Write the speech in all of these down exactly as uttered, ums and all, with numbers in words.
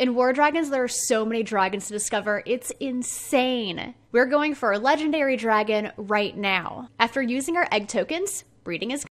In War Dragons, there are so many dragons to discover, it's insane. We're going for a legendary dragon right now. After using our egg tokens, breeding is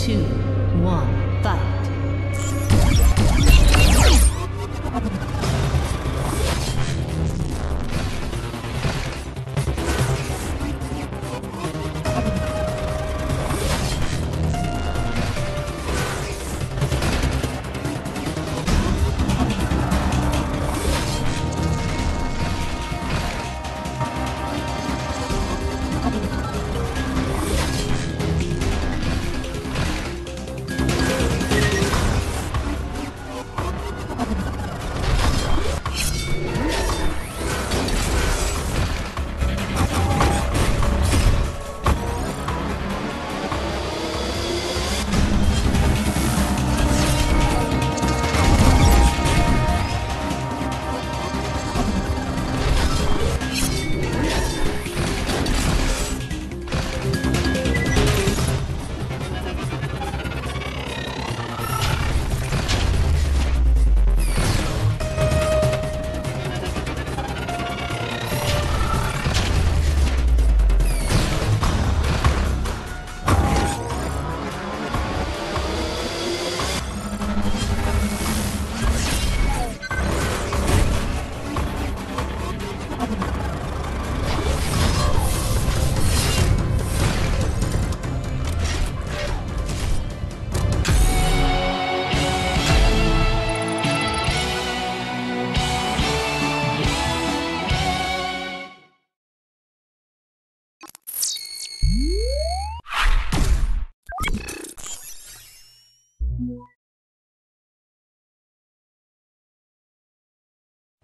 two, one, five.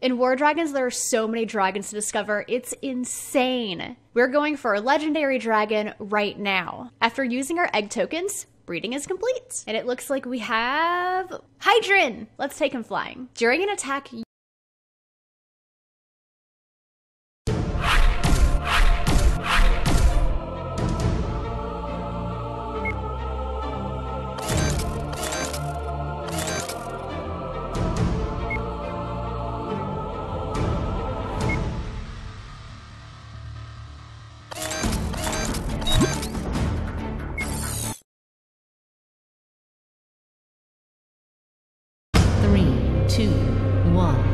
In War Dragons, there are so many dragons to discover, it's insane. We're going for a legendary dragon right now. After using our egg tokens, breeding is complete. And it looks like we have Hydrin. Let's take him flying. During an attack, two, one.